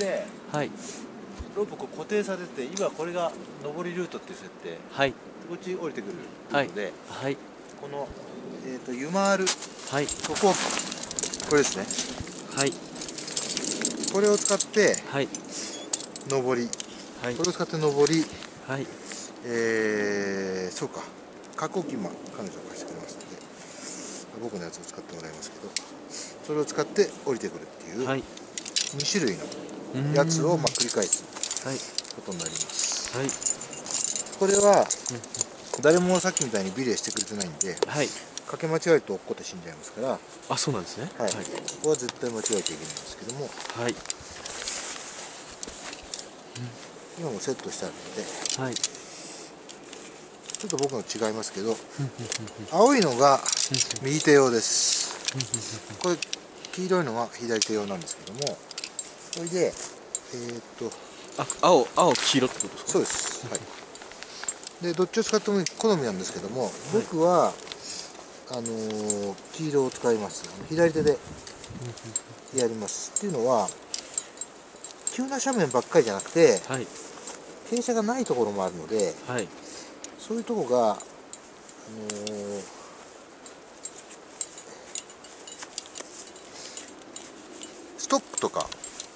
で、はい、ロープこう固定されてて、今これが上りルートっていう設定、はい、こっち降りてくるということで、はいはい、この、ユマール、はい、こここれですね、はい、これを使って、はい、上り、はい、これを使って上り、はい、そうか、下降機も彼女が貸してくれますので、僕のやつを使ってもらいますけど、それを使って降りてくるっていう、はい、2種類のやつをまあ繰り返すことになります。はい、これは誰もさっきみたいにビレーしてくれてないんで、はい、かけ間違えると落っこって死んじゃいますから、あ、そうなんですね。はい、はい、ここは絶対間違えちゃいけないんですけども、はい、今もセットしてあるので、はい、ちょっと僕の違いますけど、青いのが右手用です。これ黄色いのは左手用なんですけども、それで青黄色ってことですか？そうです。はい。でどっちを使っても好みなんですけども、僕は黄色を使います。左手でやります。っていうのは急な斜面ばっかりじゃなくて、はい、傾斜がないところもあるので、はい、そういうとこがストップとか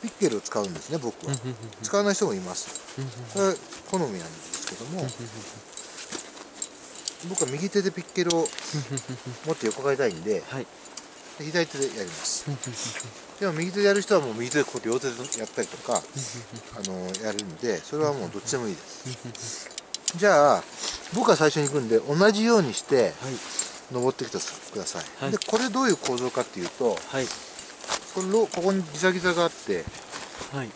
ピッケルを使うんですね、僕は。使わない人もいます。これは好みなんですけども、僕は右手でピッケルを持って横が痛いんで、はい、左手でやります。でも右手でやる人はもう右手でこう両手でやったりとかやるので、それはもうどっちでもいいです。じゃあ僕は最初に行くんで同じようにして、はい、登ってきてください。はい、でこれどういう構造かっていうと、はい、ここにギザギザがあって、はい、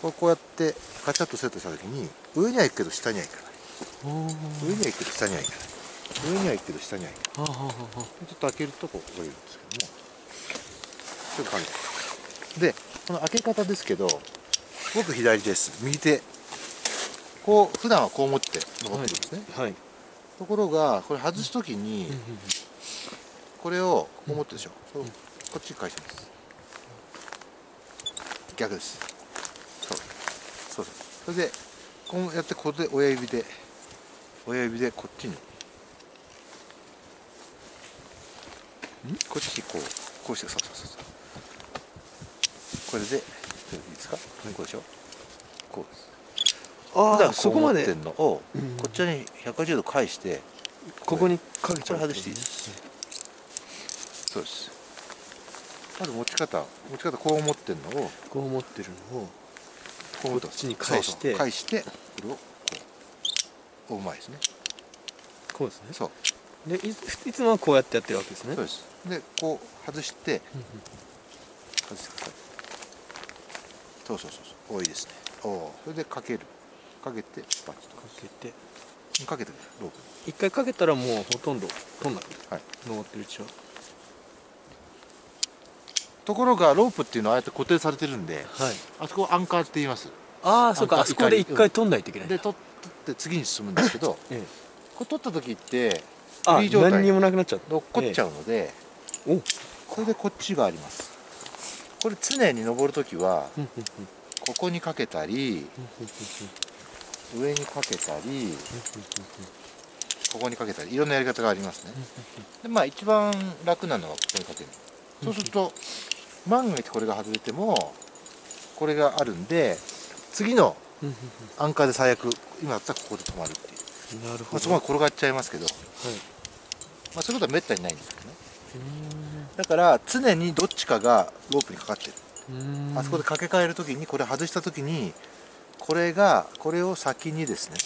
こうやってカチャッとセットした時に上には行くけど下には行かない、上には行くけど下には行かない、上には行くけど下には行かない、ちょっと開けるとこう折れるんですけども、ちょっと考えでこの開け方ですけど、僕左です、右手こう普段はこう持って登ってるんですね、はいはい、ところがこれ外す時にこれをこう持ってるでしょ、こっち返します、逆です。そうそう。それでこうやってここで親指でこっちに、こっちにこうして、そうそうそう、これでいいですか、こうでしょ、こうです。普段こう持ってんのをこちらに180度返して、ここにかけちゃう、これ外していいです。そうです。まず持ち方こう持ってるのを、こう持ってるのをこっちに返して、返してこれをこう、うまいですね、こうですね。そうでいつもはこうやってやってるわけですね。そうです。でこう外して、外してください。そうそうそうそう、多いですね。おお、それでかける、かけてパチッとかけて、かけてください、ロープに一回かけたらもうほとんど飛んだ、はい、登ってるうちは。ところがロープっていうのはああやって固定されてるんで、あそこをアンカーって言います。ああ、そうか、あそこで一回取んないといけない。で取って次に進むんですけど、これ取った時ってフリー状態にもなくなっちゃう、落っこっちゃうので、これでこっちがあります。これ常に登る時はここにかけたり、上にかけたり、ここにかけたり、いろんなやり方がありますね。でまあ一番楽なのはここにかける。そうすると万が一これが外れてもこれがあるんで、次のアンカーで最悪今だったらここで止まるっていう。なるほど。そこまで転がっちゃいますけど、はい、まあそういうことはめったにないんですけどね。だから常にどっちかがロープにかかってる。あそこで掛け替える時に、これ外した時にこれを先にですね、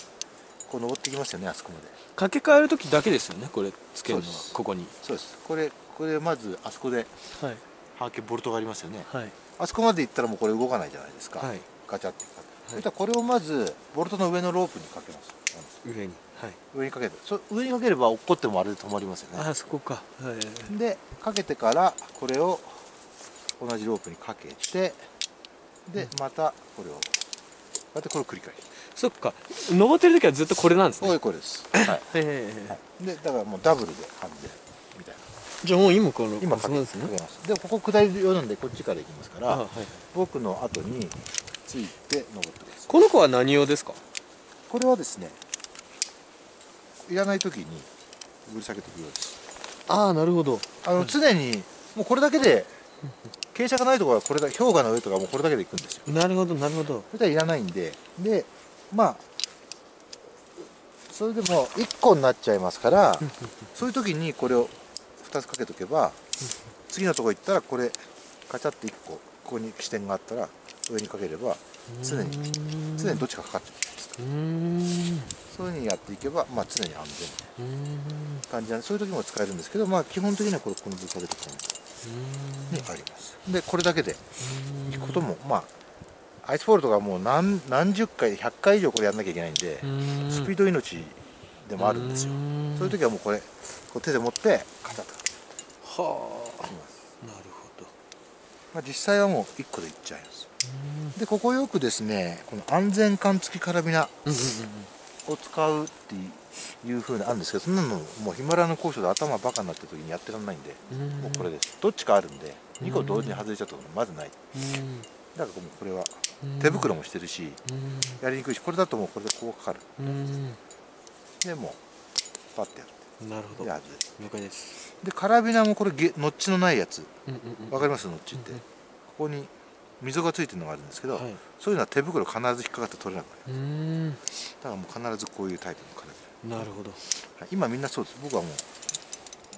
こう登ってきますよね、あそこまで。掛け替える時だけですよね、これつけるのは。ここに、そうです。これまずあそこでハーケンボルトがありますよね、はい、あそこまで行ったらもうこれ動かないじゃないですか、はい、ガチャってかけて、はい、これをまずボルトの上のロープにかけます。上に、はい、上にかけて、上にかければ落っこってもあれで止まりますよね。あそこか、はい、でかけてからこれを同じロープにかけて、でまたこれをこうやって、これを繰り返す。そっか、登ってる時はずっとこれなんですね。これです。でだからもうダブルで半分みたいな。じゃあもう今から今かけますね。でもここ下り用なんでこっちから行きますから、僕の後について登ってください。この子は何用ですか？これはですね、いらない時にぶり下げていくようです。ああ、なるほど。常にもうこれだけで傾斜がないところはこれだけ、氷河の上とかもうこれだけでいくんですよ。なるほどなるほど。それではいらないんで、でまあそれでも1個になっちゃいますからそういう時にこれを2つかけとけば次のとこ行ったらこれカチャって1個ここに支点があったら上にかければ常にどっちかかかってくる。そういうふうにやっていけば、まあ、常に安全な感じなんで、そういう時も使えるんですけど、まあ、基本的にはこれこのぶり下げていくのにあります。でこれだけでいくことも、まあ、アイスボールとかもう 何十回100回以上これやんなきゃいけないんで、スピード命でもあるんですよ。そういう時はもうこれ手で持ってカタッとかけています。なるほど。まあ、実際はもう1個でいっちゃいます。でここよくですね、この安全感付きカラビナを使うっていう風なのあるんですけど、そんなのもうヒマラヤの高所で頭バカになってる時にやってらんないんで、もうこれです。どっちかあるんで2個同時に外れちゃうとまずない。だからもうこれは手袋もしてるしやりにくいし、これだともうこれでこうかかる。でもうパッてやる。なるほど、了解です。でカラビナもこれノッチのないやつ、わかります？ノッチって、ここに溝がついてるのがあるんですけど、はい、そういうのは手袋必ず引っかかって取れなくなる。だからもう必ずこういうタイプのカラビナ。なるほど、はい、今みんなそうです。僕はもう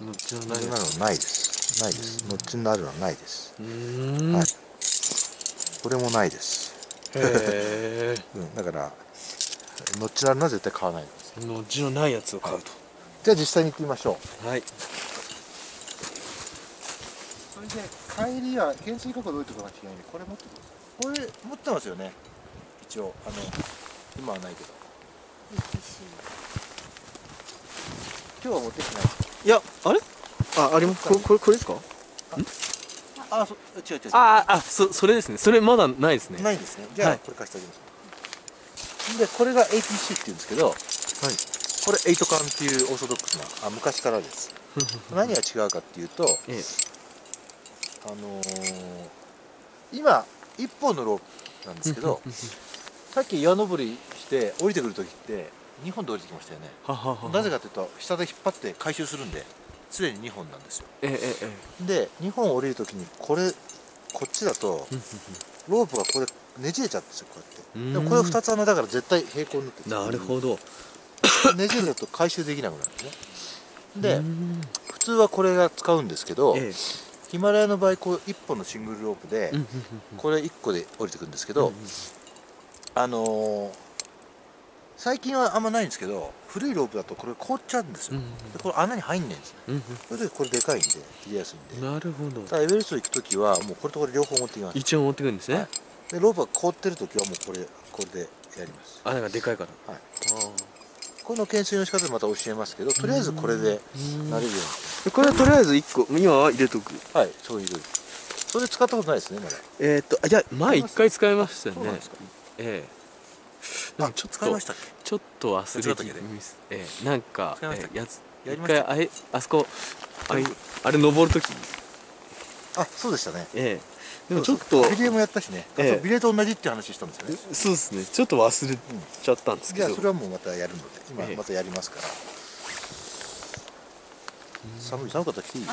ノッチのなるのはないです。ないです。ノッチのなるのはないです。はい、これもないです。へ、うん、だからノッチのなるのは絶対買わないです。ノッチのないやつを買うと、はい、じゃあ実際に行ってみましょう。はい。で帰りは懸垂加工どういうところが違うんで、これ持ってます。これ持ってますよね。一応今はないけど。今日は持ってきてない。いやあれ？あ、あります。これですか？あ、違う。あ、それですね。それまだないですね。ないですね。じゃあこれ貸してあげます。でこれが APC っていうんですけど、はい。これ8缶っていうオーソドックスな昔からです。何が違うかっていうと。今1本のロープなんですけどさっき岩登りして降りてくる時って2本で降りてきましたよね。なぜかというと下で引っ張って回収するんで常に2本なんですよ。で2本降りる時にこっちだとロープがこれねじれちゃうんですよ。こうやってでもこれ2つ穴だから絶対平行になってる。なるほど。ねじれちゃうと回収できなくなるんですね。で普通はこれが使うんですけど、ヒマラヤの場合こう1本のシングルロープでこれ1個で降りてくるんですけど、最近はあんまないんですけど古いロープだとこれ凍っちゃうんですよ。でこれ穴に入んないんですね。それでこれでかいんで切れやすいんで。なるほど。ただエベレスト行く時はもうこれとこれ両方持ってきます。一応持ってくるんですね、はい、でロープが凍ってる時はもうこれでやります。穴がでかいから、はい、この懸垂の仕方でまた教えますけど、とりあえずこれで慣れるように。これはとりあえず1個今は入れとく。はい、そういう。それ使ったことないですねまだ。いや前1回使いましたよね。ええ。なんかちょっと使いましたっけ？ちょっと忘れてます。なんかやつ一回あれ登るとき。あ、そうでしたね。ええ。でもちょっとビレーもやったしね。ビレーと同じって話したんですよね。そうですね。ちょっと忘れちゃったんですけど。じゃあそれはもうまたやるので、今またやりますから。寒かったら来ていい？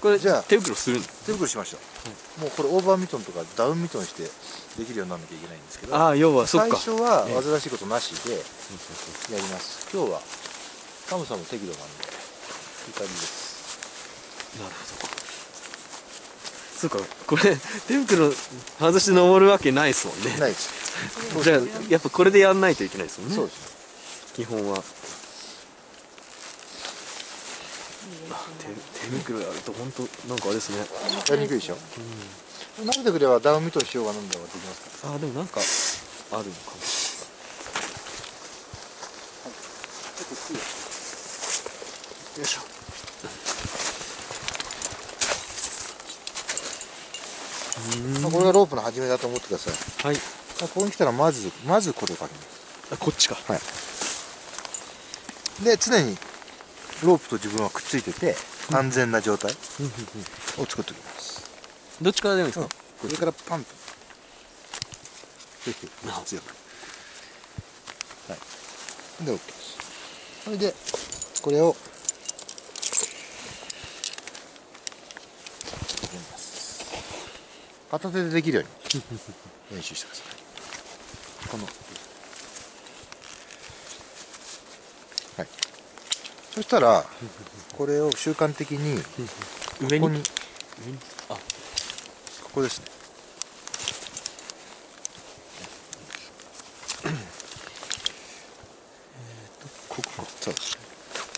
これじゃあ手袋する？手袋しましょう。もうこれオーバーミトンとかダウンミトンしてできるようにならなきゃいけないんですけど。ああ、要はそっか。最初は煩わしいことなしでやります。今日は寒さも適度なんでいい感じです。なるほど。そうか、これ手袋外して登るわけないですもんね。ないです。じゃあやっぱこれでやんないといけないですもんね。そうです。基本は。手袋やると本当なんかあれですね。やりにくいでしょ。慣れてくればダウンミトンしようがなんだができますから。ああ、でもなんかあるのかも。よいしょ。これがロープの始めだと思ってください。はい。ここに来たらまずこれをかけます。こっちか。はい。で常にロープと自分はくっついてて安全な状態を作っておきます。どっちからでもいいですか。これからパンと。強く。はい。で OK です。それでこれを入れます。片手でできるように練習してください。この。はい。そしたらこれを習慣的に上に。ここにあ、ここですね。ここ、そうですね。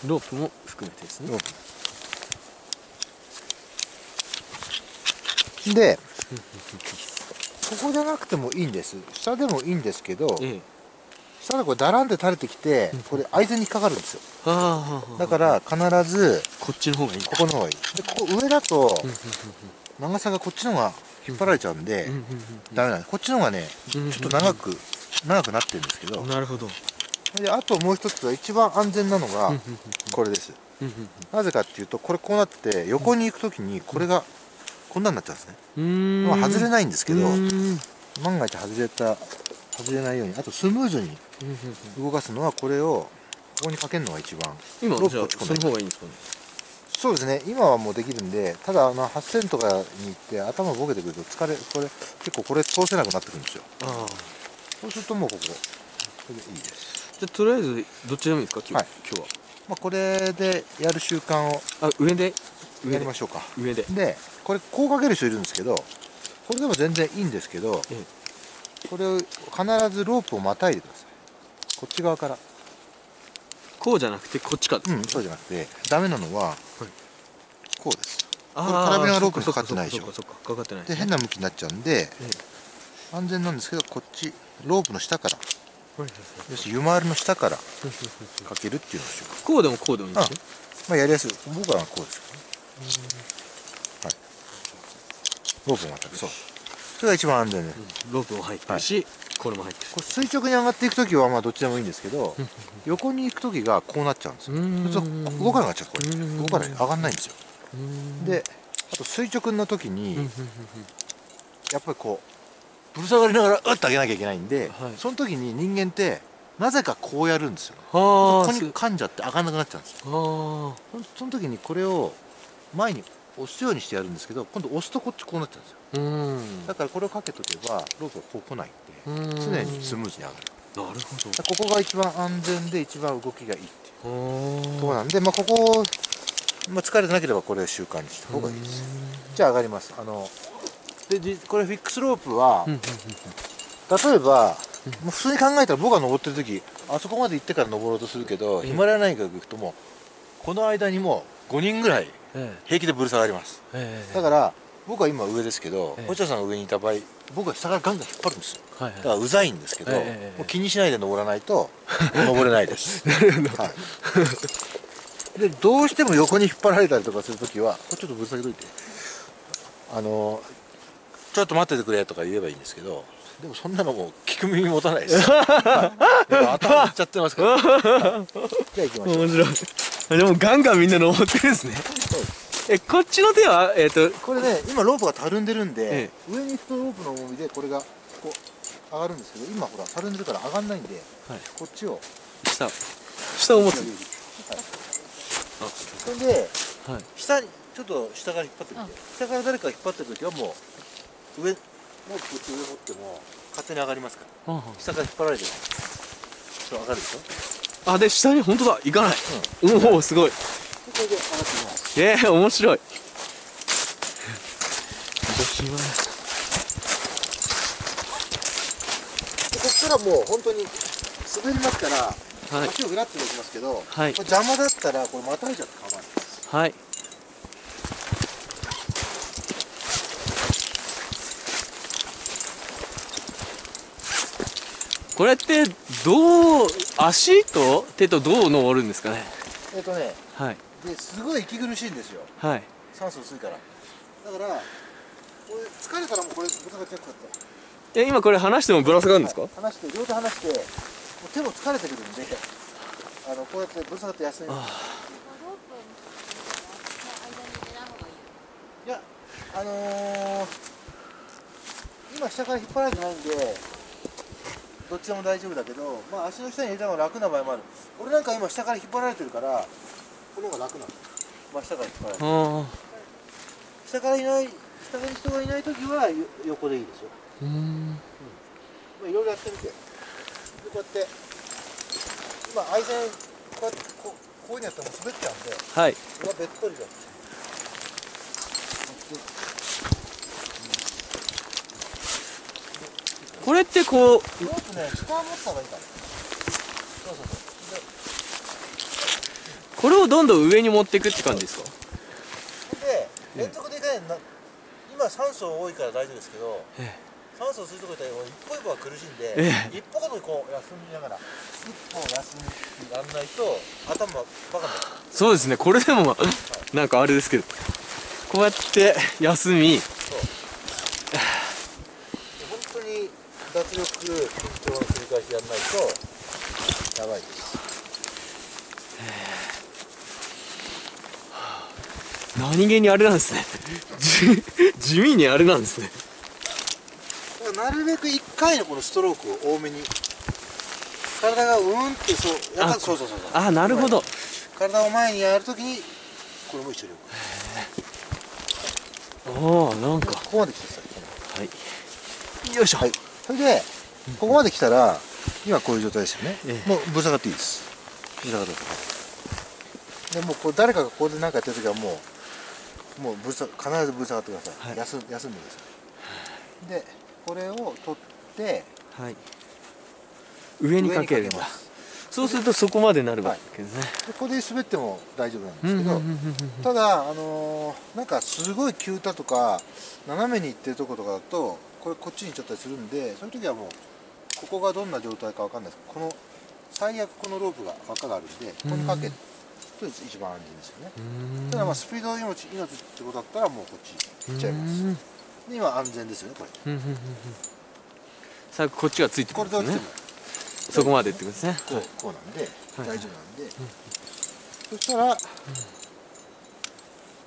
ロープも含めてですね。ロープでここじゃなくてもいいんです。下でもいいんですけど、下でこれだらんで垂れてきて、これ合図に引っかかるんですよ。だから必ずこっちの方がいい。ここの方がいい。でここ上だと長さがこっちの方が引っ張られちゃうんでダメなんです。こっちの方がねちょっと長くなってるんですけど。なるほど。であともう一つは一番安全なのがこれです。なぜかっていうと、これこうなって横に行く時にこれがこんなになっちゃうんですね。まあ外れないんですけど、万が一外れないように、あとスムーズに動かすのはこれをここにかけるのが一番。今じゃあその方がいいんですかね。そうですね。今はもうできるんで、ただ8000とかに行って頭ボケてくると疲れ、これ結構これ通せなくなってくるんですよ。そうするともうここ、これでいいです。じゃあとりあえずどっちでもいいですか。今日は。まあこれでやる習慣を上でやりましょうか。上で。でこれこうかける人いるんですけど、これでも全然いいんですけど。これを必ずロープをまたいでください。こっち側から。こうじゃなくてこっちから。うん、そうじゃなくてダメなのはこうです。これ空手はロープにかかってないでしょ。かかってない。で変な向きになっちゃうんで安全なんですけど、こっちロープの下から。要するに湯回りの下からかけるっていうのをしよう。こうでもこうでもいいですよ。まあやりやすい。僕はこうですけどね。はい。ロープをまたぐ。そう。それが一番安全です。ロープも入ってるし、これも入ってる。これ垂直に上がっていくときはまあどっちでもいいんですけど、横に行くときがこうなっちゃうんですよ。動かなくなっちゃう。これ動かない、上がんないんですよ。で、あと垂直のときにやっぱりこうぶら下がりながらうっと上げなきゃいけないんで、その時に人間ってなぜかこうやるんですよ。ここに噛んじゃって上がんなくなっちゃうんですよ。その時にこれを前に押すようにしてやるんですけど、今度押すとこっちこうなっちゃうんですよ。だからこれをかけとけばロープがこう来ないんで、常にスムーズに上がる。なるほど。ここが一番安全で一番動きがいいっていうとこなんで、まあここ、まあ、疲れてなければこれを習慣にした方がいいです。じゃあ上がります。でこれフィックスロープは例えば普通に考えたら、僕が登ってる時あそこまで行ってから登ろうとするけど、ヒマラヤなんか行くともうこの間にもう5人ぐらい平気でぶら下がります。だから僕は今上ですけど、落合さんが上にいた場合、僕は下からガンガン引っ張るんですよ。だからうざいんですけど、もう気にしないで登らないと登れないです。でどうしても横に引っ張られたりとかするときは、ちょっとぶら下げといてちょっと待っててくれとか言えばいいんですけど、でもそんなのもう聞く耳持たないです。頭打っちゃってますから。じゃあ行きましょう。面白い。でもガンガンみんな登ってるんですね。こっちの手はこれね、今ロープがたるんでるんで、上に行くとロープの重みでこれがこう上がるんですけど、今ほらたるんでるから上がんないんで、こっちを下を持つ。それで下にちょっと下から引っ張ってみて、下から誰か引っ張ってる時はもう上、もうこっち上持っても勝手に上がりますから、下から引っ張られてちょっと上がるでしょ。あ、で下に本当だ、行かない。おお、すごい。面白い。こっからもう本当に滑りますから、足をぐらっと動きますけど、邪魔だったらこれまたいじゃって構わないです。はい。これってどう足と手とどう登るんですかね。はい。ですごい息苦しいんですよ。はい。酸素薄いから。だからこれ疲れたらもうこれぶら下がっちゃうから。今これ離してもぶら下がるんですか。離して両手離して、もう手も疲れてくるんで、こうやってぶら下がって休みます。いや今下から引っ張られてないんでどっちでも大丈夫だけど、まあ、足の下に入れた方が楽な場合もある。俺なんか今下から引っ張られてるからこの方が楽なの。真下から引っ張られてる。下からいない、下に人がいない時は横でいいですよ。まあ、いろいろやってみて、こうやって今愛線こうやってこういうのやったらもう滑っちゃうんで、はい、これはべっとりだ。これってこうロープね、下を持った方がいいから。そうそうそう。これをどんどん上に持っていくって感じですか？で、連続でいかないな。今酸素多いから大丈夫ですけど、酸素を吸いとこいたら一歩一歩は苦しいんで、一歩ごとにこう休みながら一歩休みやんないと頭がバカになる。そうですね。これでも、はい、なんかあれですけど、こうやって休み、そう本当に脱力緊張の繰り返しやんないとやばいです。何気にあれなんですね。地味にあれなんですね。なるべく1回のこのストロークを多めに、体がうんってそうやった。そうそうそう。あ、なるほど。体を前にやるときにこれも一緒に置く。ああ、なんかここまで来てください。はい。よいしょ。はい。それでここまで来たら今こういう状態ですよね。もうぶら下がっていいです。ぶら下がって。でもうこう誰かがここで何かやってるときはもうぶら下必ずぶら下がってください。休んでください。で。これを取って、はい、上にかけるんだ。そうするとそこまでなるわけですね。はい、ここで滑っても大丈夫なんですけど、ただなんかすごい急だとか斜めにいってるところとかだとこれこっちに行っちゃったりするんで、その時はもうここがどんな状態かわかんないです。この最悪このロープが輪っかがあるんで、ここにかけると一番安全ですよね。ただまあスピード命ってことだったらもうこっち行っちゃいます。今安全ですよね、これ。さあ、こっちがついてくるんですね。そこまでってことですね。こうなんで、大丈夫なんで。そしたら、と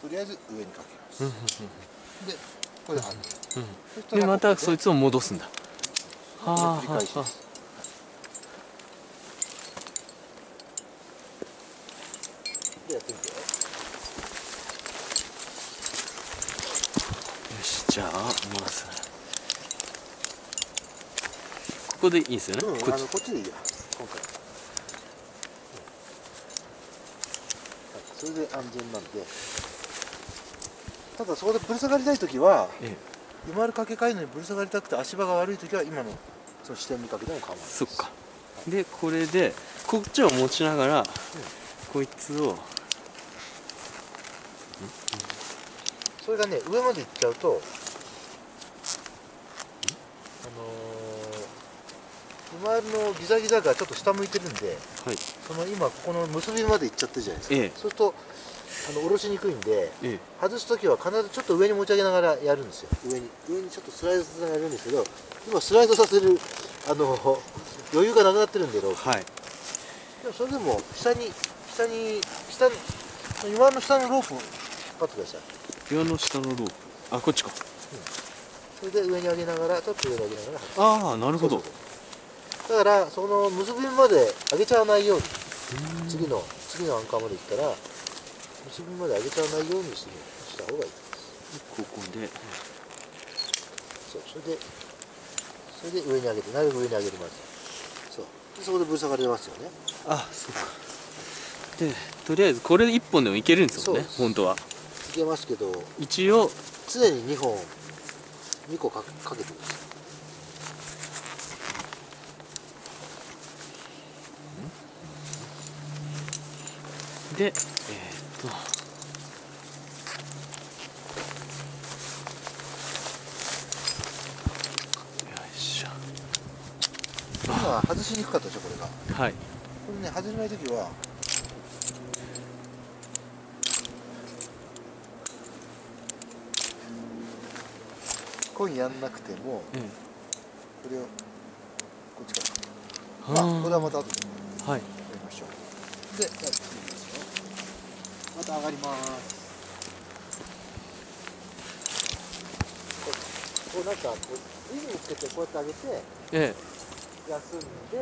りあえず上にかけます。で、これで安全。で、またそいつを戻すんだ。繰り返しです。で、やってみて。じゃあ、まずここでいいんですよね。こっちでいいや、今回。それで安全なんで。ただそこでぶら下がりたいときは、ゆまるかけかいのにぶら下がりたくて足場が悪いときは今のその視点にかけても構わないです。そっか。で、これでこっちを持ちながらこいつを、それがね、上まで行っちゃうと馬のギザギザがちょっと下向いてるんで、はい、その今ここの結びまで行っちゃってるじゃないですか。そうすると下ろしにくいんで、外す時は必ずちょっと上に持ち上げながらやるんですよ。上にちょっとスライドさせながらやるんですけど、今スライドさせる余裕がなくなってるんでロープ、はい、でもそれでも下の馬の下のロープを引っ張ってください。岩の下のロープ、あ、こっちか。うん、それで上に上げながら、ちょっと上に上げながら。ああ、なるほど。だから、その結び目まで上げちゃわないように。次のアンカーまでいったら、結び目まで上げちゃわないようにした方がいいです。ここで。そう、それで上に上げて、なるべく上に上げてます。そう、でそこでぶら下がりますよね。あ、そうか。で、とりあえず、これ一本でもいけるんですよね、本当は。いけますけど、一応常に2個かけてください。で、よいしょ。今は外しにくかったでしょ、これが。はい。これね、外れないときは。やんなくても、これをこっちから、まあこれはまた後でやりましょう。で、また上がります。こうなんかこうリズムつけてこうやって上げて、ええ、休んで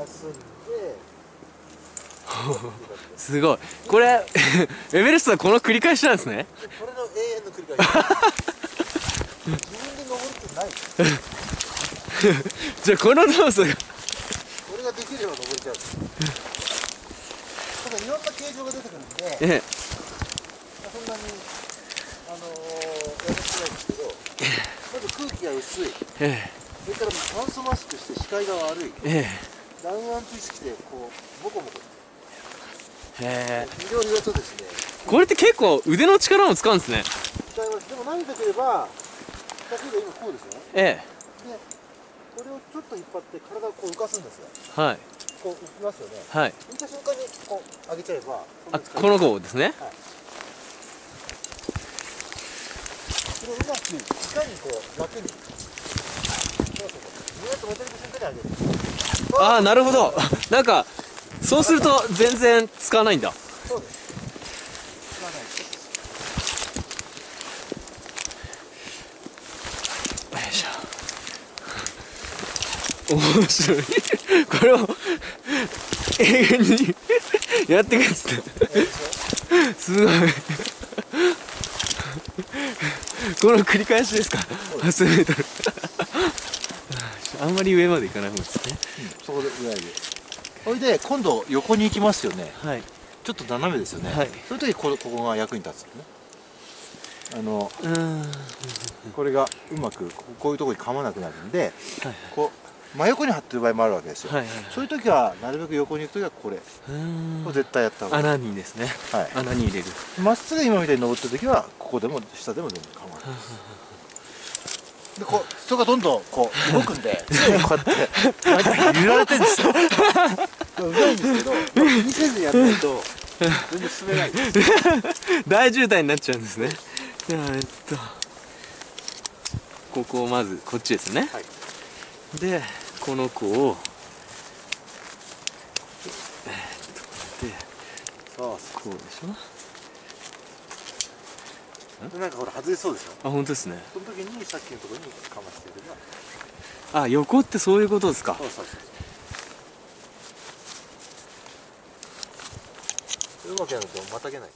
休んで。すごい。これエベレストはこの繰り返しなんですね。これの永遠の繰り返し。自分で登るってない。じゃあこの動作が。俺ができれば登れちゃう。ただいろんな形状が出てくるんで、ええ、そんなにやる必要ないんですけど、まず空気が薄い。ええ、それから酸素マスクして視界が悪い。ええ、弾圧意識でこうボコボコ。非常に良そうですね。これって結構腕の力も使うんですね。使います。でも投げたければ、例えば今こうですよね。ええ、でこれをちょっと引っ張って体をこう浮かすんですよ。はい、こう浮きますよね。はい、浮いた瞬間にこう上げちゃえば、あ、この子ですね。はい、それをうまくいかにこう楽に、そうそうそう、ずっと持てる瞬間に上げる。ああ、なるほど。なんかそうすると全然使わないんだ。そうです、使わないです。よいしょ、面白い。これを永遠にやってくっつって、すごい。この繰り返しですか。8,000m。あんまり上まで行かない方ですね。そこで上で、それで今度横に行きますよね。はい。ちょっと斜めですよね。はい。その時ここが役に立つよね。これがうまくこういうところに噛まなくなるんで、はいはい、こう真横に張ってる場合もあるわけですよ。はいはいはい、そういう時はなるべく横に行く時はこれ。これ絶対やった方がいい。穴にですね。はい。穴に入れる。まっすぐ今みたいに登った時はここでも下でも全然構わないです。でこう人がどんどんこう動くんで、こうやって揺られてるんですよ。うまいんですけど、気にせずやらないと全然進めないんです。大渋滞になっちゃうんですね。じゃあここをまずこっちですね。はい、でこの子をで、こうでしょ。なんかほら外れそうでしょ。あ、本当ですね。その時にさっきのところにかましてるな。あ、横ってそういうことですか。そうそうそう。うまくやるとまたげない。